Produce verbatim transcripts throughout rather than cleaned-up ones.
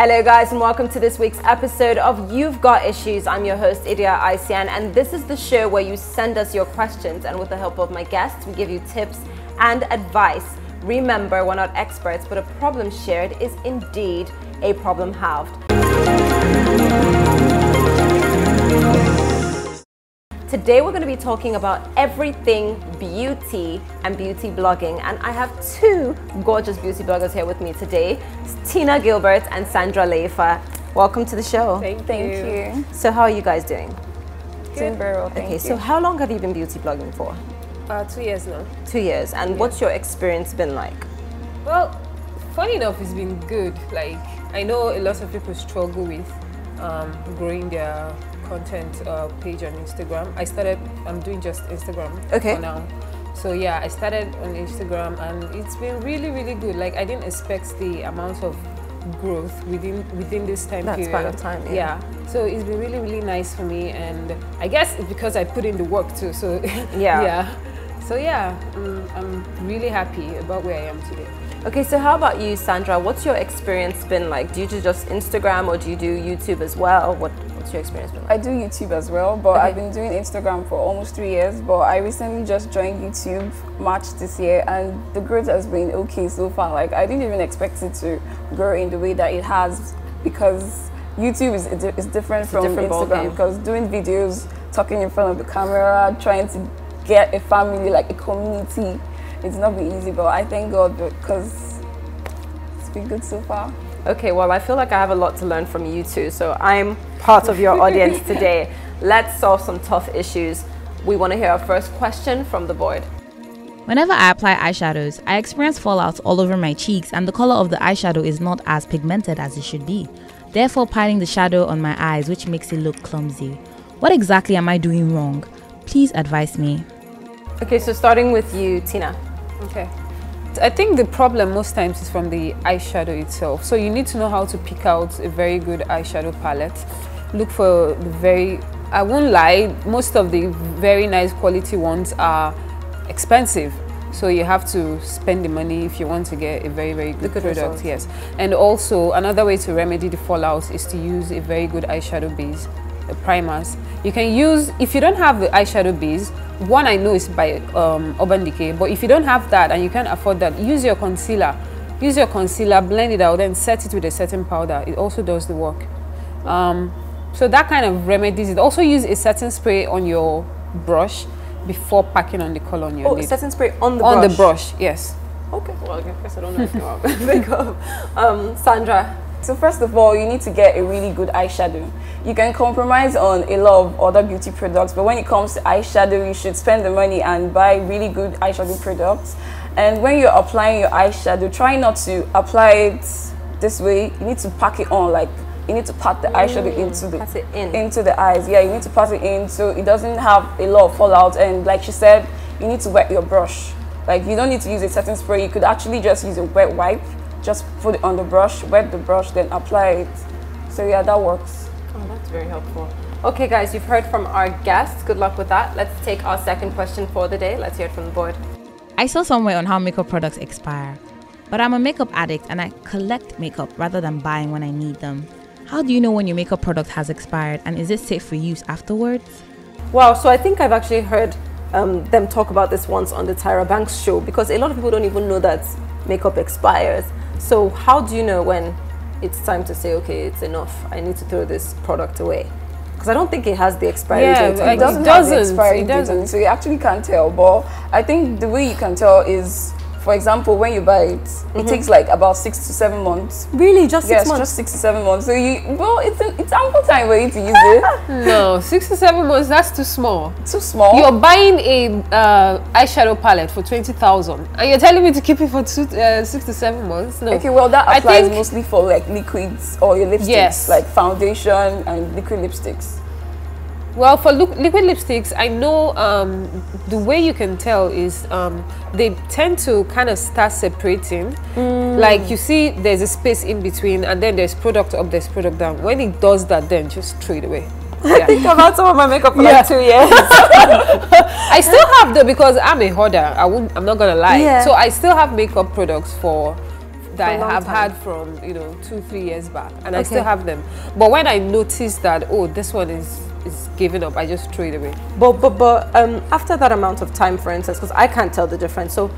Hello guys, and welcome to this week's episode of You've Got Issues. I'm your host Idia Aysian, and this is the show where you send us your questions, and with the help of my guests we give you tips and advice. Remember, we're not experts, but a problem shared is indeed a problem halved. Today we're going to be talking about everything beauty and beauty blogging, and I have two gorgeous beauty bloggers here with me today. It's Tina Gilbert and Sandra Layefa. Welcome to the show. Thank you. Thank you. So how are you guys doing? Good. Doing very well, thank okay, you. So how long have you been beauty blogging for? Uh, two years now. Two years, and yeah. What's your experience been like? Well, funny enough, it's been good. Like, I know a lot of people struggle with um, growing their content uh, page on Instagram. I started, I'm doing just Instagram okay. for now. So yeah, I started on Instagram, and it's been really, really good. Like, I didn't expect the amount of growth within within this time That's period. That's part of time, yeah. yeah. So it's been really, really nice for me, and I guess it's because I put in the work too, so yeah. yeah. So yeah, um, I'm really happy about where I am today. Okay, so how about you, Sandra? What's your experience been like? Do you do just Instagram, or do you do YouTube as well? What, what's your experience been like? I do YouTube as well, but okay. I've been doing Instagram for almost three years, but I recently just joined YouTube March this year, and the growth has been okay so far. Like, I didn't even expect it to grow in the way that it has, because YouTube is, is different it's from different Instagram, because doing videos, talking in front of the camera, trying to get a family, like a community, it's not been easy, but I thank God because it's been good so far. Okay, well, I feel like I have a lot to learn from you two, so I'm part of your audience today. Let's solve some tough issues. We want to hear our first question from the void. Whenever I apply eyeshadows, I experience fallouts all over my cheeks, and the color of the eyeshadow is not as pigmented as it should be, therefore piling the shadow on my eyes, which makes it look clumsy. What exactly am I doing wrong? Please advise me. Okay, so starting with you, Tina. Okay. I think the problem most times is from the eyeshadow itself. So you need to know how to pick out a very good eyeshadow palette. Look for the very, I won't lie, most of the very nice quality ones are expensive. So you have to spend the money if you want to get a very, very good, good product. Results. Yes. And also another way to remedy the fallout is to use a very good eyeshadow base, the primers. You can use, if you don't have the eyeshadow base, one I know is by um, Urban Decay, but if you don't have that and you can't afford that, use your concealer. Use your concealer, blend it out, and set it with a certain powder. It also does the work. Um, so that kind of remedies it. Also use a certain spray on your brush before packing on the color on your oh, lid. Oh, a certain spray on the on brush? On the brush, yes. Okay, well, I guess I don't know if you have um, Sandra. So first of all, you need to get a really good eyeshadow. You can compromise on a lot of other beauty products, but when it comes to eyeshadow, you should spend the money and buy really good eyeshadow products. And when you're applying your eyeshadow, try not to apply it this way. You need to pack it on, like you need to pat the mm, eyeshadow into the, it in. into the eyes. Yeah, you need to pat it in so it doesn't have a lot of fallout. And like she said, you need to wet your brush. Like, you don't need to use a certain spray. You could actually just use a wet wipe. Just put it on the brush, wet the brush, then apply it. So yeah, that works. Oh, that's very helpful. Okay guys, you've heard from our guests. Good luck with that. Let's take our second question for the day. Let's hear it from the board. I saw somewhere on how makeup products expire, but I'm a makeup addict and I collect makeup rather than buying when I need them. How do you know when your makeup product has expired, and is it safe for use afterwards? Wow, so I think I've actually heard um, them talk about this once on the Tyra Banks show, because a lot of people don't even know that makeup expires. So how do you know when it's time to say, okay, it's enough, I need to throw this product away? Because I don't think it has the expiry yeah, date. Yeah, it doesn't, it doesn't have the expiry date, so you actually can't tell. But I think the way you can tell is, for example, when you buy it, mm-hmm. it takes like about six to seven months. Really, just yes, six months? Yes, just six to seven months. So you, well, it's an, it's ample time for you to use it. No, six to seven months, that's too small. Too small? You're buying a uh, eyeshadow palette for twenty thousand, and you're telling me to keep it for two, uh, six to seven months? No. Okay, well, that applies I think mostly for like liquids or your lipsticks, yes. like foundation and liquid lipsticks. Well, for li liquid lipsticks, I know um, the way you can tell is um, they tend to kind of start separating. Mm. Like, you see there's a space in between, and then there's product up, there's product down. When it does that, then just throw it away. Yeah. I think I've had some of my makeup for yeah. like two years. I still have though, because I'm a hoarder. I won't, I'm not going to lie. Yeah. So I still have makeup products for that I have time. had from, you know, two, three years back. And okay. I still have them. But when I notice that, oh, this one is, is giving up, I just throw it away. But, but, but um, after that amount of time, for instance, because I can't tell the difference. So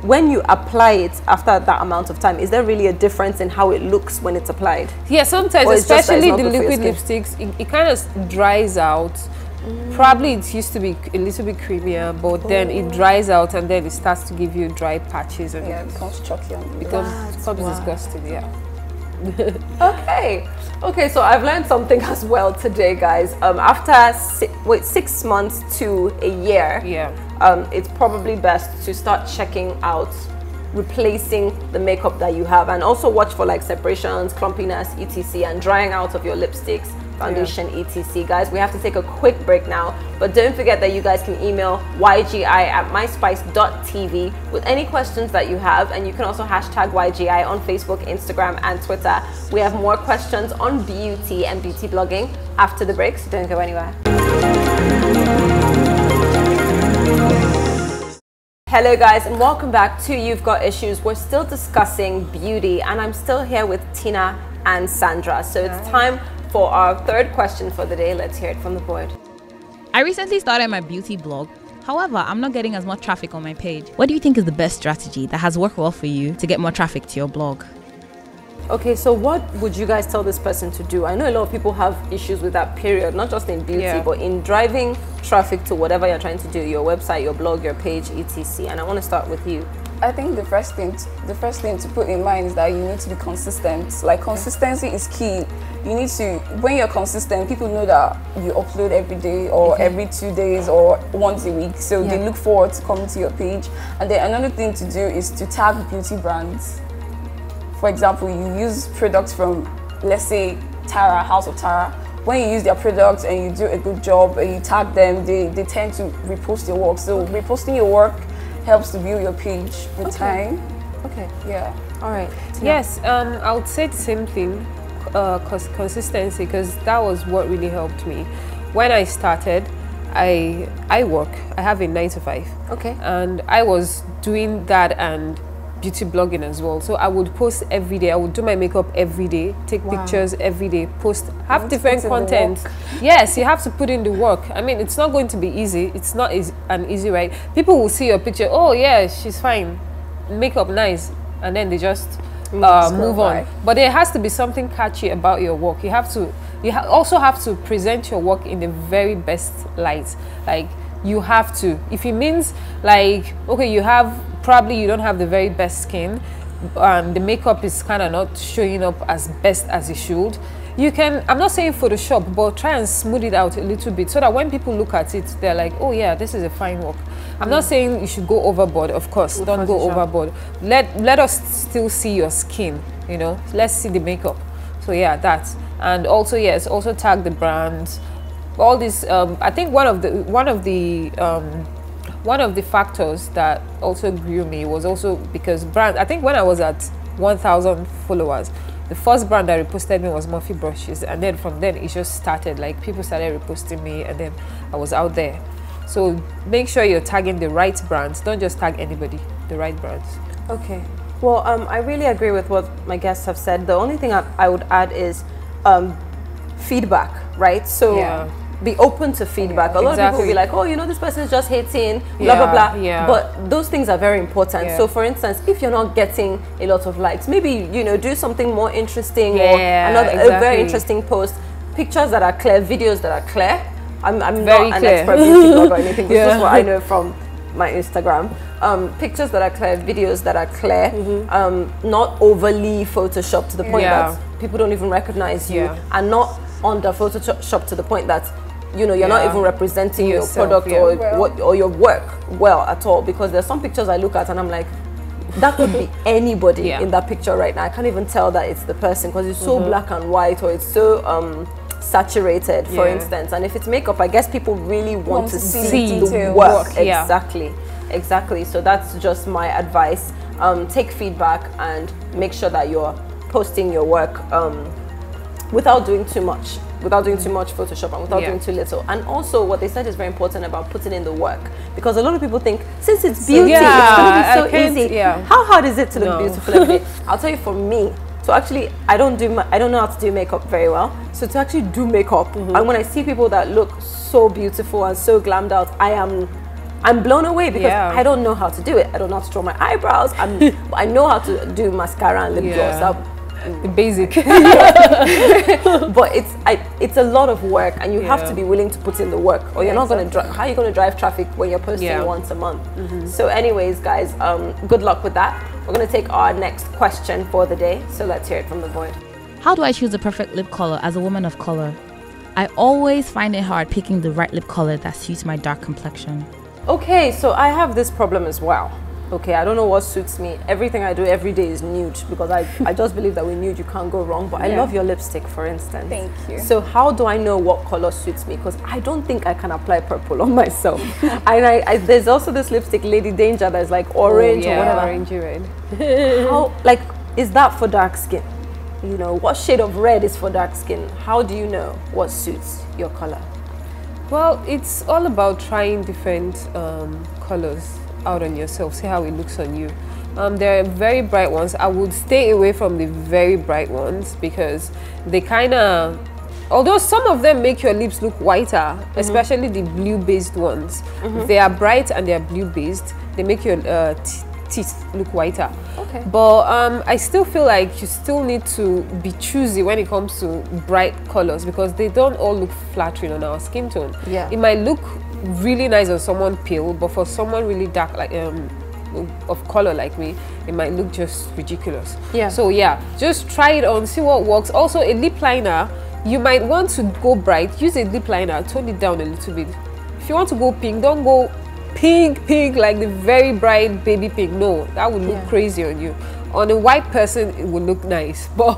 when you apply it after that amount of time, is there really a difference in how it looks when it's applied? Yeah, sometimes, especially the liquid lipsticks, it, it kind of dries out. Mm. Probably it used to be a little bit creamier, but oh. then it dries out and then it starts to give you dry patches. And yeah, it becomes chalky. On it becomes, wow, it becomes wow. disgusting, yeah. okay, okay. So I've learned something as well today, guys. Um, after si wait six months to a year, yeah. Um, it's probably best to start checking out replacing the makeup that you have, and also watch for like separations, clumpiness, et cetera, and drying out of your lipsticks, foundation, yeah. et cetera. Guys, we have to take a quick break now, but don't forget that you guys can email Y G I at myspice dot T V with any questions that you have, and you can also hashtag Y G I on Facebook, Instagram, and Twitter. We have more questions on beauty and beauty blogging after the break, so don't go anywhere. Hello guys, and welcome back to You've Got Issues. We're still discussing beauty, and I'm still here with Tina and Sandra. So it's time for our third question for the day. Let's hear it from the board. I recently started my beauty blog. However, I'm not getting as much traffic on my page. What do you think is the best strategy that has worked well for you to get more traffic to your blog? Okay, so what would you guys tell this person to do? I know a lot of people have issues with that period, not just in beauty, yeah. but in driving traffic to whatever you're trying to do, your website, your blog, your page, et cetera. And I want to start with you. I think the first thing, the first thing to put in mind is that you need to be consistent. Like consistency is key. You need to, when you're consistent, people know that you upload every day or mm-hmm. every two days or once a week. So yeah. they look forward to coming to your page. And then another thing to do is to tag beauty brands. For example, you use products from, let's say, Tara, House of Tara. When you use their products and you do a good job and you tag them, they, they tend to repost your work. So okay. reposting your work helps to build your page with okay. time. Okay. Yeah. All right. Tina. Yes, um, I would say the same thing, uh, cons consistency, because that was what really helped me. When I started, I I work. I have a nine to five. Okay. And I was doing that and beauty blogging as well. So I would post every day. I would do my makeup every day, take wow. pictures every day, post, have different content. Yes, you have to put in the work. I mean, it's not going to be easy. It's not is an easy ride. People will see your picture. Oh yeah, she's fine. Makeup nice. And then they just uh, move on. By. But there has to be something catchy about your work. You have to, you ha also have to present your work in the very best light. Like you have to, if it means like, okay, you have, probably you don't have the very best skin, um, the makeup is kind of not showing up as best as it should. You can, I'm not saying Photoshop, but try and smooth it out a little bit so that when people look at it, they're like, oh yeah, this is a fine work. I'm mm. not saying you should go overboard, of course, With don't Photoshop. go overboard. Let, let us still see your skin, you know, let's see the makeup. So yeah, that. And also, yes, also tag the brands. All this, um, I think one of the, one of the, um, One of the factors that also grew me was also because brand, I think when I was at one thousand followers, the first brand that reposted me was Murphy Brushes, and then from then it just started, like people started reposting me and then I was out there. So make sure you're tagging the right brands, don't just tag anybody, the right brands. Okay, well um, I really agree with what my guests have said. The only thing I, I would add is um, feedback, right? So. Yeah. Be open to feedback. Yeah, a lot exactly. of people will be like, oh, you know, this person is just hating, blah, yeah, blah, blah. Yeah. But those things are very important. Yeah. So, for instance, if you're not getting a lot of likes, maybe, you know, do something more interesting yeah, or another, exactly. a very interesting post. Pictures that are clear, videos that are clear. I'm, I'm very not clear. an expert beauty blogger or anything. This yeah. is what I know from my Instagram. Um, pictures that are clear, videos that are clear, mm-hmm. um, not overly photoshopped to the point yeah. that people don't even recognize you yeah. and not under photoshopped to the point that you know, you're yeah. not even representing Yourself, your product yeah. or well. what or your work well at all, because there's some pictures I look at and I'm like, that could be anybody yeah. in that picture right now. I can't even tell that it's the person because it's so mm-hmm. black and white or it's so um, saturated, yeah. for instance. And if it's makeup, I guess people really want, want to, to see, see the detail. work. Yeah. Exactly, exactly. So that's just my advice. Um, take feedback and make sure that you're posting your work um, without doing too much. without doing too much Photoshop and without yeah. doing too little. And also what they said is very important about putting in the work, because a lot of people think since it's beauty, yeah, it's going to be so easy. Yeah. How hard is it to look no. beautiful every day? I'll tell you, for me, so actually I don't do I don't know how to do makeup very well. So to actually do makeup, mm-hmm. and when I see people that look so beautiful and so glammed out, I am I'm blown away, because yeah. I don't know how to do it. I don't know how to draw my eyebrows. I'm, I know how to do mascara and lip yeah. gloss. I'm, the basic. But it's I, it's a lot of work, and you yeah. have to be willing to put in the work, or you're yeah, not exactly. going to. How are you going to drive traffic when you're posting yeah. once a month? Mm-hmm. So, anyways, guys, um, good luck with that. We're going to take our next question for the day. So let's hear it from the void. How do I choose the perfect lip color as a woman of color? I always find it hard picking the right lip color that suits my dark complexion. Okay, so I have this problem as well. Okay, I don't know what suits me. Everything I do every day is nude, because I, I just believe that with nude you can't go wrong. But yeah. I love your lipstick, for instance. Thank you. So how do I know what color suits me? Because I don't think I can apply purple on myself. And I, I, there's also this lipstick, Lady Danger, that's like orange oh, yeah, or whatever. Orangey red. How, like, is that for dark skin? You know, what shade of red is for dark skin? How do you know what suits your color? Well, it's all about trying different um, colors out on yourself, see how it looks on you. Um, there are very bright ones. I would stay away from the very bright ones, because they kind of, although some of them make your lips look whiter, mm-hmm. especially the blue-based ones. Mm-hmm. They are bright and they are blue-based. They make your uh, teeth look whiter. Okay. But um, I still feel like you still need to be choosy when it comes to bright colors, because they don't all look flattering on our skin tone. Yeah. It might look really nice on someone pale, but for someone really dark, like um, of color like me, it might look just ridiculous. Yeah. So yeah, just try it on, see what works. Also, a lip liner, you might want to go bright. Use a lip liner, tone it down a little bit. If you want to go pink, don't go pink pink like the very bright baby pink. No, that would look yeah. crazy on you. On a white person it would look nice, but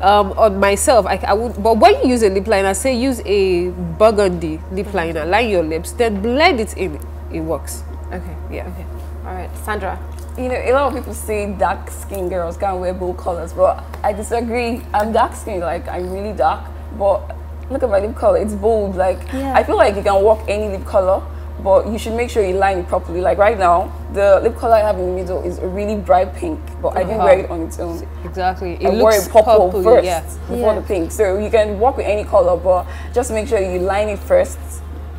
um on myself I, I would. But when you use a lip liner, say use a burgundy lip liner, line your lips, then blend it in, it works. Okay, yeah, okay. All right, Sandra. You know, a lot of people say dark skin girls can't wear bold colors, but I disagree. I'm dark skin, like I'm really dark, but look at my lip color, it's bold. Like yeah. I feel like you can walk any lip color, but you should make sure you line it properly. Like right now, the lip color I have in the middle is a really bright pink, but I didn't uh-huh. wear it on its own. Exactly. It I looks wore it purple purple, first yeah. before yeah. the pink. So you can work with any color, but just make sure you line it first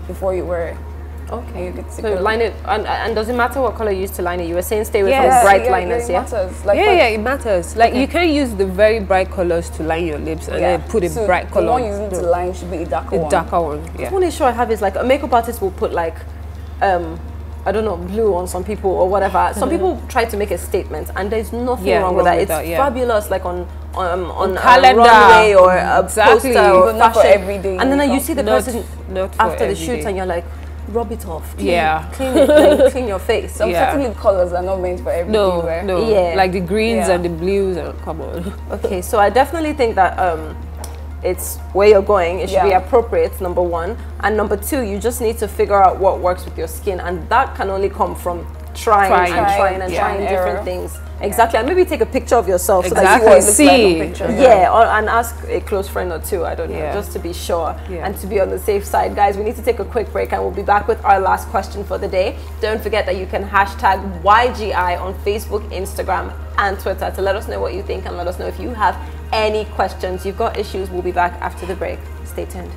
before you wear it. Okay. You so color. Line it, and, and does it matter what color you use to line it? You were saying stay away yes. from bright yeah, liners, yeah? It matters. Like yeah, yeah, it matters. Like okay. you can use the very bright colors to line your lips, and yeah. then put a so bright color. The one using to line should be a darker a one. A darker one. Yeah. The only issue I have is like a makeup artist will put like, um, I don't know, blue on some people or whatever. Some people try to make a statement, and there's nothing yeah, wrong with that. With it's that, yeah. fabulous, like on um, on, on a runway or a exactly. poster or fashion. Not for every day. And then not, you see the not, person not after the shoot, day. And you're like, rub it off. Clean, yeah. Clean, it, like, clean your face. Some yeah. certain colors are not meant for everywhere. No, no. Yeah. Like the greens yeah. and the blues. And, come on. Okay, so I definitely think that um, it's where you're going. It should yeah. be appropriate, number one. And number two, you just need to figure out what works with your skin. And that can only come from trying, trying and trying and yeah. trying yeah. different things. Yeah. Exactly. And maybe take a picture of yourself exactly. so that you see what it looks like on picture. Yeah, yeah. Or, and ask a close friend or two, I don't know, yeah. just to be sure yeah. and to be on the safe side. Guys, we need to take a quick break and we'll be back with our last question for the day. Don't forget that you can hashtag Y G I on Facebook, Instagram and Twitter to let us know what you think, and let us know if you have any questions. You've got issues. We'll be back after the break. Stay tuned.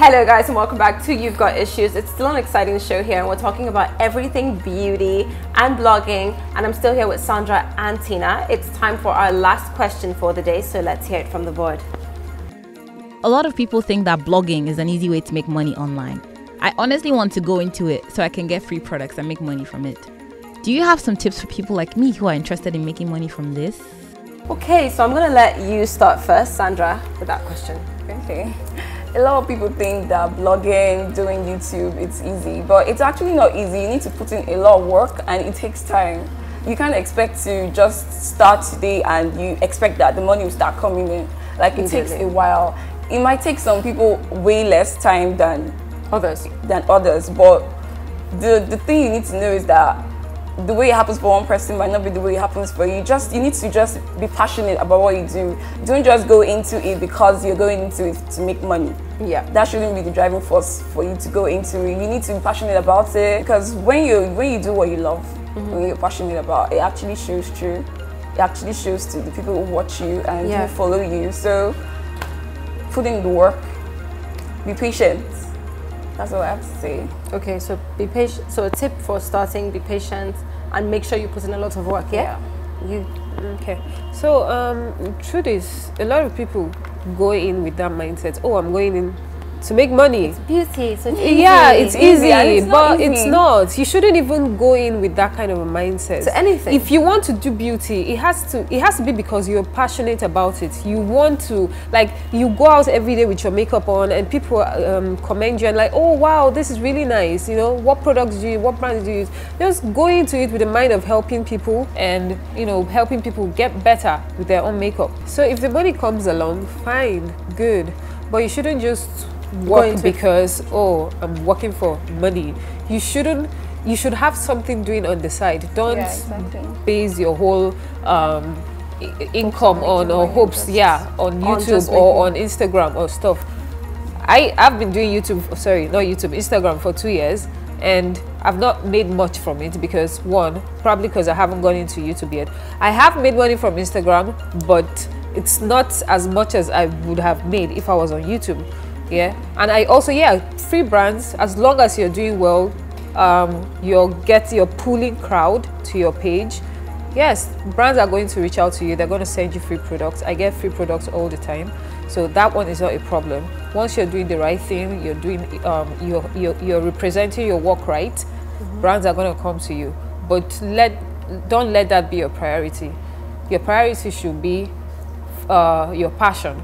Hello guys, and welcome back to You've Got Issues. It's still an exciting show here, and we're talking about everything beauty and blogging, and I'm still here with Sandra and Tina. It's time for our last question for the day, so let's hear it from the board. A lot of people think that blogging is an easy way to make money online. I honestly want to go into it so I can get free products and make money from it. Do you have some tips for people like me who are interested in making money from this? Okay, so I'm gonna let you start first, Sandra, with that question. Okay. A lot of people think that blogging, doing YouTube, it's easy, but it's actually not easy. You need to put in a lot of work, and it takes time. You can't expect to just start today and you expect that the money will start coming in. Like it exactly. takes a while. It might take some people way less time than others, than others. But the, the thing you need to know is that the way it happens for one person might not be the way it happens for you. Just you need to just be passionate about what you do. Don't just go into it because you're going into it to make money. Yeah, that shouldn't be the driving force for you to go into it. You need to be passionate about it, because when you when you do what you love, mm-hmm. when you're passionate about it, it actually shows through. It actually shows to the people who watch you and yeah. who follow you. So put in the work. Be patient. That's all I have to say. Okay, so be patient. So a tip for starting: be patient and make sure you put in a lot of work. Yeah, yeah. you. Okay. So um, through this, a lot of people go in with that mindset. Oh, I'm going in to make money. It's beauty. It's easy. Yeah, it's easy, it's but easy. It's not. You shouldn't even go in with that kind of a mindset. To anything. If you want to do beauty, it has to. It has to be because you're passionate about it. You want to, like, you go out every day with your makeup on, and people um, commend you and like, oh wow, this is really nice. You know, what products do you use? What brands do you use? Just go into it with the mind of helping people, and you know, helping people get better with their own makeup. So if the money comes along, fine, good. But you shouldn't just work because oh I'm working for money. You shouldn't. You should have something doing on the side. Don't yeah, exactly. base your whole um, income on or hopes, yeah, on YouTube on or on Instagram or stuff. I I've been doing YouTube. Sorry, not YouTube. Instagram for two years. And I've not made much from it because one, probably because I haven't gone into YouTube yet. I have made money from Instagram, but it's not as much as I would have made if I was on YouTube. Yeah, and I also, yeah, free brands, as long as you're doing well, um, you'll get your pulling crowd to your page. Yes, brands are going to reach out to you. They're going to send you free products. I get free products all the time. So that one is not a problem. Once you're doing the right thing, you're doing, um, you're, you're, you're representing your work right, mm-hmm. brands are going to come to you. But let, don't let that be your priority. Your priority should be uh, your passion.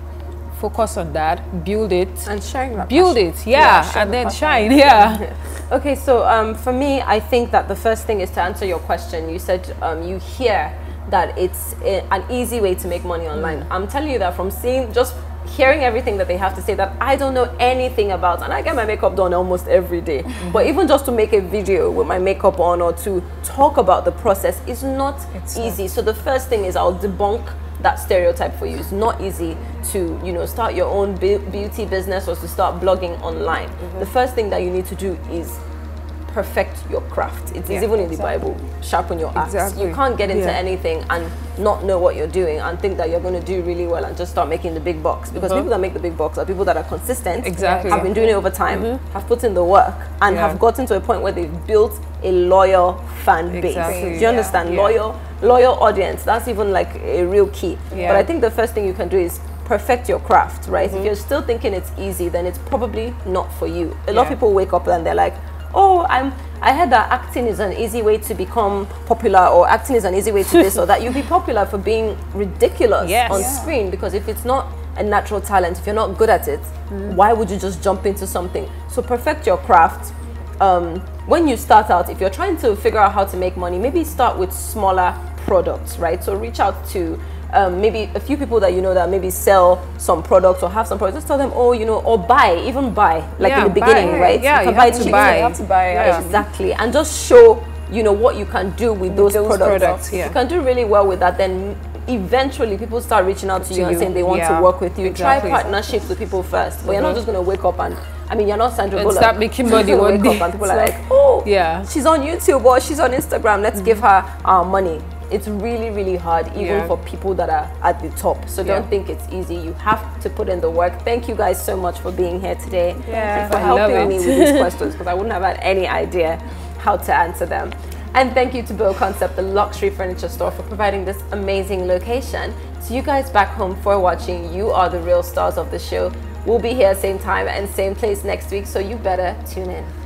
Focus on that, build it, and sharing that build passion. it, yeah, yeah and then passion. shine, yeah. Okay, so um, for me, I think that the first thing is to answer your question. You said um, you hear that it's a, an easy way to make money online. Mm. I'm telling you that from seeing, just hearing everything that they have to say that I don't know anything about, and I get my makeup done almost every day. Mm-hmm. But even just to make a video with my makeup on or to talk about the process is not it's easy. Not. So the first thing is I'll debunk that stereotype for you. It's not easy to, you know, start your own beauty business or to start blogging online. Mm-hmm. The first thing that you need to do is perfect your craft. It's, yeah, it's even in exactly. the Bible, sharpen your axe. Exactly. You can't get into yeah. anything and not know what you're doing and think that you're going to do really well and just start making the big bucks. Because mm-hmm. people that make the big bucks are people that are consistent, exactly. have been doing it over time, mm-hmm. have put in the work and yeah. have gotten to a point where they've built a loyal fan base. Exactly. Do you understand? Yeah. Loyal, loyal audience. That's even like a real key. Yeah. But I think the first thing you can do is perfect your craft, right? Mm-hmm. If you're still thinking it's easy, then it's probably not for you. A lot yeah. of people wake up and they're like, oh, I'm, I heard that acting is an easy way to become popular, or acting is an easy way to this or that. You'll be popular for being ridiculous yes. on yeah. screen, because if it's not a natural talent, if you're not good at it, mm. why would you just jump into something? So perfect your craft. Um, when you start out, if you're trying to figure out how to make money, maybe start with smaller products, right? So reach out to Um, maybe a few people that you know that maybe sell some products or have some products. Just tell them, oh, you know, or buy, even buy, like yeah, in the beginning, buy. right? Yeah, you, can you, buy have to buy. you have to buy. Yeah. Exactly. And just show, you know, what you can do with those, those products. products yeah. You can do really well with that. Then eventually people start reaching out to, to you, you and saying they want yeah, to work with you. Exactly. Try partnerships with people first. But mm-hmm. you're not just going to wake up and, I mean, you're not Sandra Bullock. Start making money one day. Wake up and people are like, oh, yeah. she's on YouTube or she's on Instagram. Let's mm-hmm. give her our money. It's really, really hard, even yeah. for people that are at the top. So yeah. don't think it's easy. You have to put in the work. Thank you guys so much for being here today yeah. and for I helping me with these questions, because I wouldn't have had any idea how to answer them. And thank you to BoConcept, the luxury furniture store, for providing this amazing location. So you guys back home for watching. You are the real stars of the show. We'll be here same time and same place next week, so you better tune in.